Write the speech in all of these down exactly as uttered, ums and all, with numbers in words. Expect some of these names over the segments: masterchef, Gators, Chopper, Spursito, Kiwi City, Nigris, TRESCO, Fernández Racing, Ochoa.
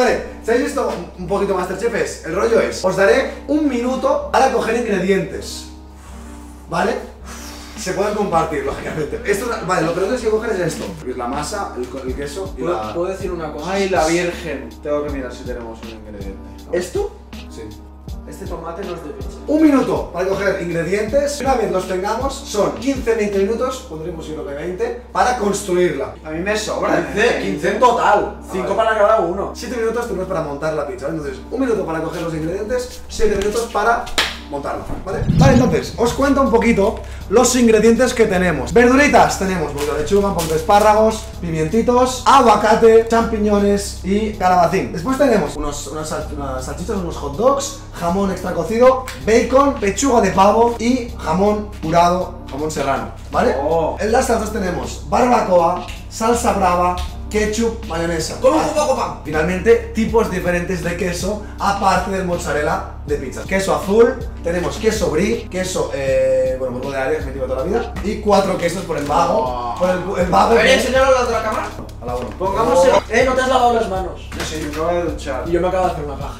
Vale, si habéis visto un poquito MasterChef, el rollo es, os daré un minuto para coger ingredientes, ¿vale? Se pueden compartir, lógicamente. Esto, vale, lo que tienes que coger es esto. La masa, el, el queso y la... ¿Puedo decir una cosa? ¡Ay, la virgen! Tengo que mirar si tenemos un ingrediente, ¿no? ¿Esto? Sí. Este tomate no es de pizza. Un minuto para coger ingredientes. Una vez los tengamos, son quince a veinte minutos, pondremos yo lo que veinte, para construirla. A mí me sobra. quince, quince en total. cinco para cada uno. siete minutos tenemos para montar la pizza, ¿vale? Entonces, un minuto para coger los ingredientes, siete minutos para montarla, ¿vale? Vale, entonces, os cuento un poquito los ingredientes que tenemos. Verduritas, tenemos un poquito de lechuga, un poquito de espárragos, pimientitos, aguacate, champiñones y calabacín. Después tenemos unos, unas, sal, unas salchichas, unos hot dogs, jamón extra cocido, bacon, pechuga de pavo y jamón curado, jamón serrano, ¿vale? Oh. En las salsas tenemos barbacoa, salsa brava, ketchup, mayonesa. ¿Cómo, cómo, cómo? Finalmente, tipos diferentes de queso, aparte del mozzarella de pizza. Queso azul, tenemos queso brie, queso, eh, bueno, de área que me llevo toda la vida, y cuatro quesos por el vago. Oh. Por el, el vago. ¿Quería enseñarlo a la otra cámara? A la uno. Pongámosle. Oh. Eh, no te has lavado las manos. No sé, yo me acabo de duchar. Y yo me acabo de hacer una paja.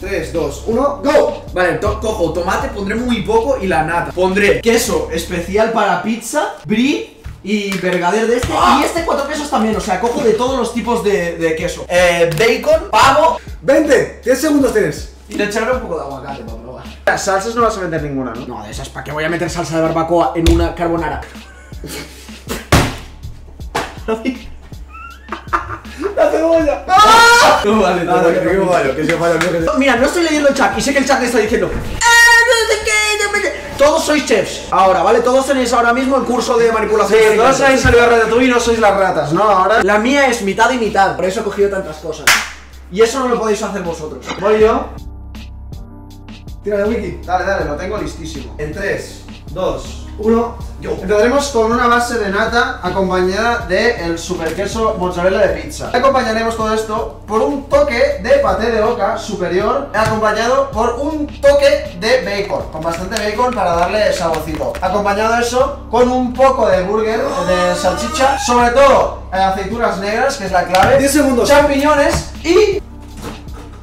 tres, dos, uno, ¡go! Vale, to cojo tomate, pondré muy poco y la nata. Pondré queso especial para pizza, brie y vergader de este, ¡ah! Y este cuatro quesos también, o sea, cojo de todos los tipos de, de queso. Eh, bacon, pavo. Vente, diez segundos tienes. Y le echaré un poco de aguacate para probar. Las salsas no las voy a meter ninguna, ¿no? No, de esas, ¿para qué voy a meter salsa de barbacoa en una carbonara? ¡La cebolla! ¡Ah! No vale, no, no, que no, no, fallo, que yo fallo, que yo... Mira, no estoy leyendo el chat y sé que el chat está diciendo todos sois chefs ahora, ¿vale? Todos tenéis ahora mismo el curso de manipulación. Sí, todos habéis salido a Ratatouille y no sois las ratas, ¿no? Ahora la mía es mitad y mitad, por eso he cogido tantas cosas. Y eso no lo podéis hacer vosotros. Voy yo. Tírale, Wiki. Dale, dale, lo tengo listísimo. En tres, dos, uno, yo. Empezaremos con una base de nata acompañada del super queso mozzarella de pizza. Acompañaremos todo esto por un toque de paté de oca superior, acompañado por un toque de bacon, con bastante bacon para darle saborcito. Acompañado eso con un poco de burger, de salchicha, sobre todo aceitunas negras, que es la clave. diez segundos. Champiñones y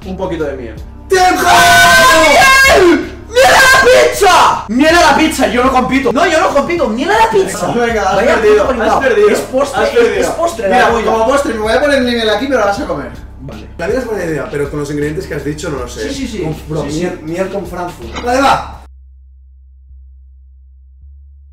un poquito de miel. ¡Tiempo! ¡Miel! ¡Mierda la pizza! ¡Mierda la pizza! Yo no compito. No, yo no compito. ¡Mierda la pizza! Venga, has Vaya perdido, has perdido. Es postre, has perdido. Es postre. Mira, como postre, me voy a poner el nivel aquí, pero la vas a comer. Vale. La vida es buena idea, pero con los ingredientes que has dicho no lo sé. Sí, sí, sí. Con bro, sí, sí. Miel, miel con Frankfurt. ¡Vale, va!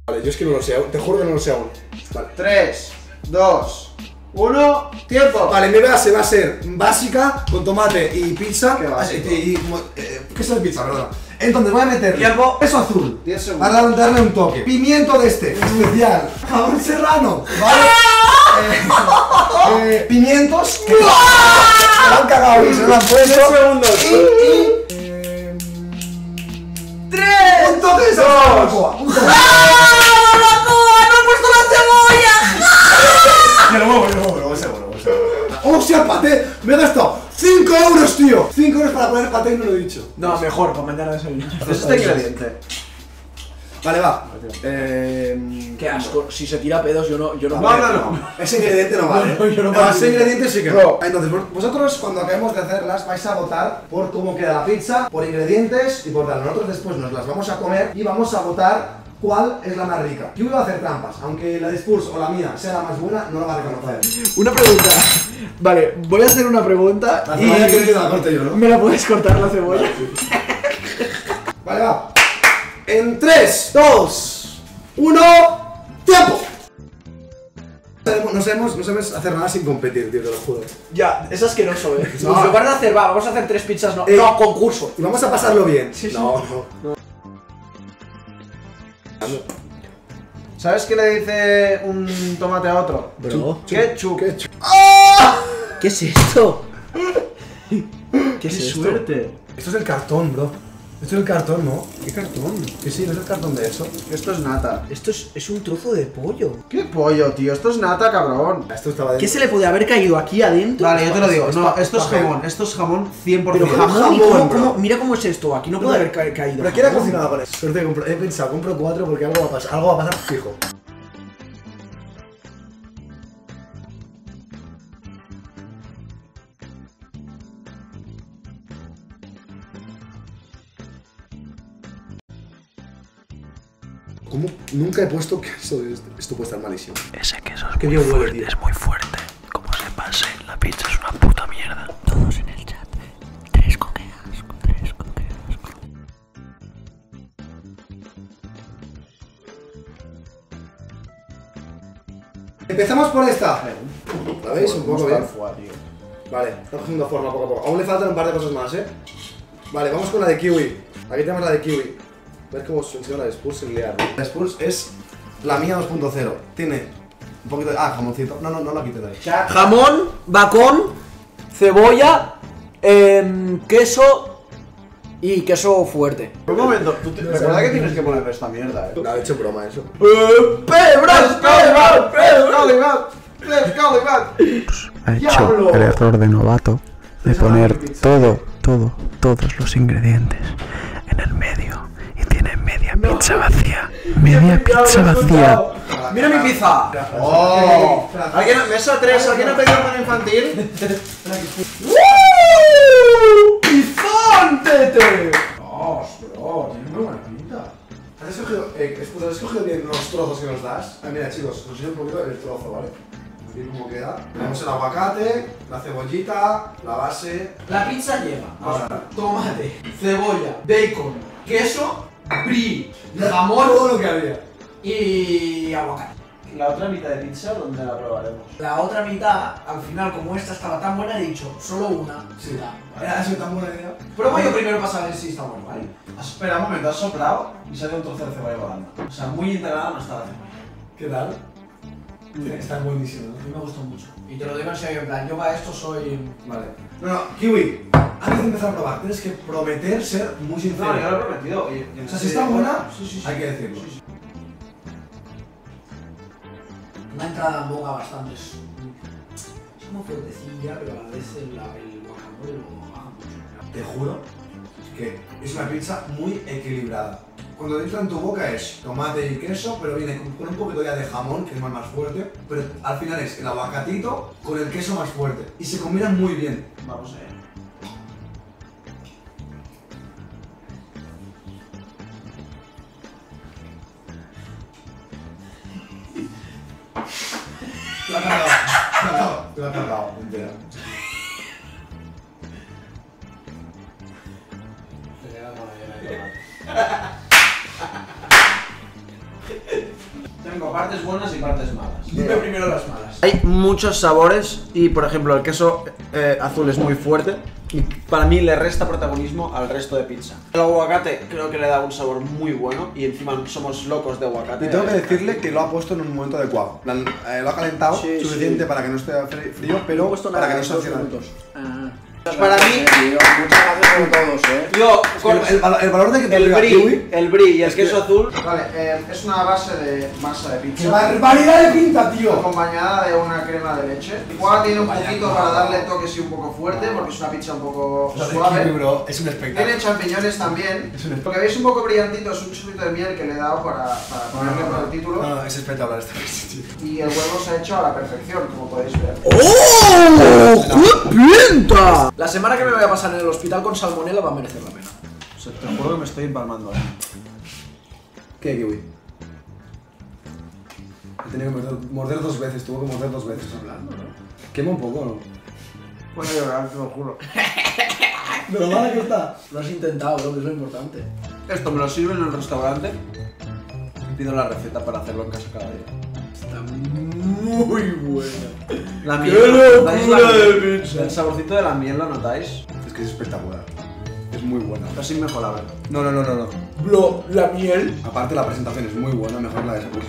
Vale, yo es que no lo sé aún. Te juro que no lo sé aún. Vale. tres, dos, uno, tiempo. Vale, mi base va a ser básica, con tomate y pizza. ¿Qué básico? Y, y, y, eh, ¿Qué es la pizza, perdón? Entonces voy a meterle queso azul, para darle un toque, pimiento de este, especial, jamón serrano, ¿vale? eh, eh, pimientos que se han cagado y se lo han puesto. Segundos. Y, y... ¡Tres! Un toque de barbacoa. ¡No, barbacoa! ¡No he puesto la cebolla! ¡Ya lo muevo, ya lo muevo, ya lo muevo! ¡Hostia, paté! ¡Me he gastado cinco euros, tío! cinco euros para poner paté y no lo he dicho. No, mejor, comentar a desayunar. Este es este ingrediente. Vale, va. Eh, Qué asco. Si se tira pedos, yo no. Yo no, no, no, no. Ese ingrediente no vale. No, yo no, no, ese ingrediente sí que no. Entonces, vosotros cuando acabemos de hacerlas vais a votar por cómo queda la pizza, por ingredientes y por tal. Nosotros después nos las vamos a comer y vamos a votar cuál es la más rica. Yo voy a hacer trampas. Aunque la de Spurs o la mía sea la más buena, no la va a reconocer. Una pregunta. Vale, voy a hacer una pregunta y que la corte yo, ¿no? ¿Me la puedes cortar la cebolla? Vale, va. En tres, dos, uno, ¡tiempo! Nos hemos, no sabemos hacer nada sin competir, tío, te lo juro. Ya, es asqueroso, eh. No. Nos lo van a hacer, va, vamos a hacer tres pizzas, no, eh, no, concurso. Y vamos a pasarlo bien. Sí, sí. No, no, no. ¿Sabes qué le dice un tomate a otro? Bro. Ketchup. Ketchup. ¡Ah! ¿Qué es esto? ¿Qué, ¿Qué es esto? Suerte. Esto es el cartón, bro. Esto es el cartón, ¿no? ¿Qué cartón? Que sí, no es el cartón de eso. Esto es nata. Esto es, es un trozo de pollo. ¿Qué pollo, tío? Esto es nata, cabrón. Esto estaba dentro. ¿Qué se le puede haber caído aquí adentro? Vale, yo te lo digo. No, esto es jamón. Esto es jamón cien por cien. Pero jamón, ¿y cómo, cómo, mira cómo es esto. Aquí no puede haber ca caído. Pero aquí era cocinada con eso. Suerte, he pensado, compro cuatro porque algo va a pasar. Algo va a pasar fijo. ¿Cómo? Nunca he puesto queso de esto. Esto puede estar malísimo. Ese queso es muy fuerte, tío. Es muy fuerte. Como se pase, la pizza es una puta mierda. Todos en el chat. Tresco, qué asco, Tresco, qué asco. Empezamos por esta. ¿La veis? Un poco bien. Vale, está cogiendo forma poco a poco. Aún le faltan un par de cosas más, ¿eh? Vale, vamos con la de kiwi. Aquí tenemos la de kiwi. A ver cómo funciona la Spurs sin liar. La Spurs es la mía dos punto cero. Tiene un poquito de... Ah, jamoncito. No, no, no la quité de ahí. Jamón, bacon, cebolla, eh, queso y queso fuerte. Un momento, ¿tú te... recuerda que tienes que poner esta mierda, eh? No, he hecho broma eso. ¡Pebras, pebras, pebras! Ha hecho el error de novato de poner todo, todo, todos los ingredientes en el medio. Y tiene media pizza vacía. Media pizza vacía. ¡Mira mi pizza! ¡Oh! ¿Alguien ha pedido pan infantil? ¡Woo! ¡Pizón, tete! ¡Oh, bro! Tiene muy buena pinta. ¿Has escogido bien los trozos que nos das? Ah, mira, chicos, os enseño un poquito el trozo, ¿vale? Cómo queda. Tenemos el aguacate, la cebollita, la base. La pizza lleva ahora tomate, cebolla, bacon, queso, brie, jamón, todo lo que había y aguacate. La otra mitad de pizza, ¿dónde la probaremos? La otra mitad, al final, como esta estaba tan buena, he dicho, solo una. Sí, la. Era eso tan buena idea. Prueba yo primero para saber si está bueno, ¿vale? Espera un momento, has soplado y sale un trozo de cebolla volando. O sea, muy integrada no está la cebolla. ¿Qué tal? Tiene que estar buenísimo, a mí me gustó mucho. Y te lo digo en serio, en plan, yo para esto soy... Vale. No, no, Kiwi, antes de empezar a probar, tienes que prometer ser muy sincero. No, yo lo he prometido. Oye, o sea, si está buena, sí, sí, sí, hay que decirlo. Sí, sí. Una entrada en boca bastante... Es muy fuertecilla, pero a veces el guacamole lo baja mucho. Te juro que es una pizza muy equilibrada. Cuando entra en tu boca es tomate y queso, pero viene con un poquito ya de jamón, que es más fuerte, pero al final es el aguacatito con el queso más fuerte. Y se combinan muy bien. Vamos a ver. Te lo has cargado, te lo has cargado, entera. Te queda con la llena de Tengo partes buenas y partes malas. Dime primero las malas. Hay muchos sabores y, por ejemplo, el queso eh, azul es muy fuerte y para mí le resta protagonismo al resto de pizza. El aguacate creo que le da un sabor muy bueno y encima somos locos de aguacate. Y tengo que decirle que lo ha puesto en un momento adecuado. Lo ha calentado sí, suficiente sí. para que no esté frío, pero no nada, para que no se accione. Para mí, tío, muchas gracias por todos, eh. Yo, con el, el, el valor de que te el brie, kiwi, el brie y el es queso que... azul. Vale, eh, es una base de masa de pizza. ¡Qué barbaridad de pinta, tío! Acompañada de una crema de leche. Igual tiene un poquito para darle toques y un poco fuerte, porque es una pizza un poco suave. Kiwi, bro, es un espectáculo. Tiene champiñones también. Lo que veis un poco brillantito es un chupito de miel que le he dado para, para ponerle por el título. No, no, es espectacular esta pizza, tío. Y el huevo se ha hecho a la perfección, como podéis ver. ¡Oh! ¡Qué pinta! La semana que me voy a pasar en el hospital con salmonella va a merecer la pena. O sea, te juro que me estoy empalmando ahora. ¿Qué, Kiwi? He tenido que morder, morder dos veces, tuvo que morder dos veces hablando, ¿no? Quema un poco, ¿no? Voy a llorar, te lo juro. De lo malo que está. Lo has intentado, creo que es lo importante. Esto me lo sirven en el restaurante y pido la receta para hacerlo en casa cada día. Está muy buena. La miel, ¿notáis la miel? El saborcito de la miel, ¿lo notáis? Es que es espectacular. Es muy buena. Es inmejorable. No, no, no, no, no. Lo, la miel. Aparte la presentación es muy buena, mejor la de esa cosa.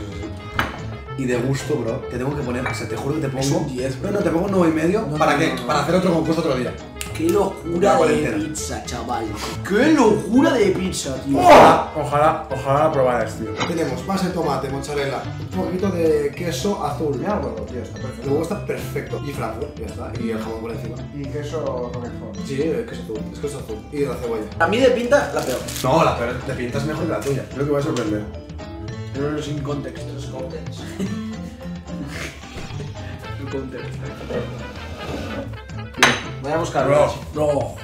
Y de gusto, bro. Te tengo que poner, o sea, te juro que te pongo diez. No, no, te pongo nueve y medio no, para no, que no, no, para hacer otro concurso otro día. Qué locura de pizza, chaval. Qué locura de pizza, tío. Ojalá, ojalá, ojalá la probaras, tío. Tenemos base de tomate, mozzarella, un poquito de queso azul. Mira, bueno, tío, está perfecto. Luego está perfecto. Y franco, ya está. Y el jamón por encima. Y queso roquefort. Sí, el queso azul. Es queso azul. Y la cebolla. A mí de pinta, la peor. No, la peor. De pinta es mejor que la tuya. Creo que va a sorprender. Pero sin contexto. Sin contexto. Sin contexto. Voy a buscar bro. Bro.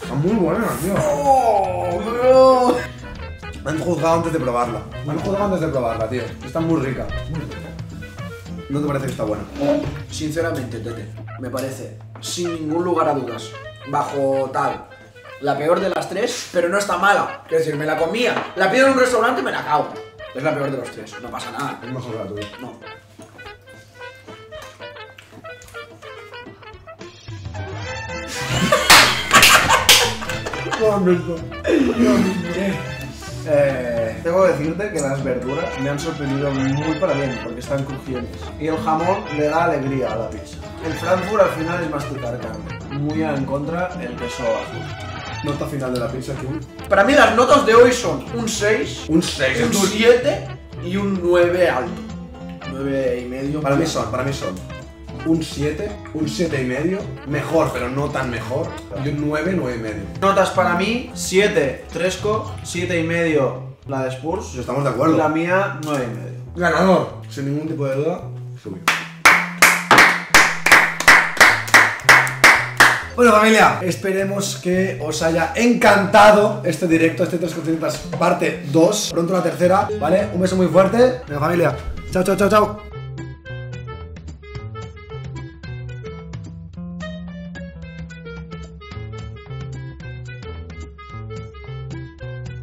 Está muy buena, tío. Oh, bro. Me han juzgado antes de probarla. Me han juzgado antes de probarla, tío. Está muy rica. Muy rica. ¿No te parece que está buena? Sinceramente, Tete, me parece, sin ningún lugar a dudas, bajo tal, la peor de las tres, pero no está mala. Quiero decir, me la comía, la pido en un restaurante y me la cago. Es la peor de los tres, no pasa nada. Es mejor la tuya. No. Eh, tengo que decirte que las verduras me han sorprendido muy para bien porque están crujientes y el jamón le da alegría a la pizza. El Frankfurt al final es masticar carne, muy en contra el queso azul. Nota final de la pizza, Kiwi. Para mí las notas de hoy son un seis, un seis, un siete y un nueve alto. nueve y medio. Para mí son, para mí son un siete, un siete y medio, mejor pero no tan mejor, y un nueve, nueve y medio. Notas para mí, siete, Tresco, siete y medio la de Spurs, si estamos de acuerdo. Y la mía, nueve y medio. Ganador, sin ningún tipo de duda, Kiwi. Bueno, familia, esperemos que os haya encantado este directo, este trescientos parte dos, pronto la tercera, ¿vale? Un beso muy fuerte, bueno, familia, chao, chao, chao, chao.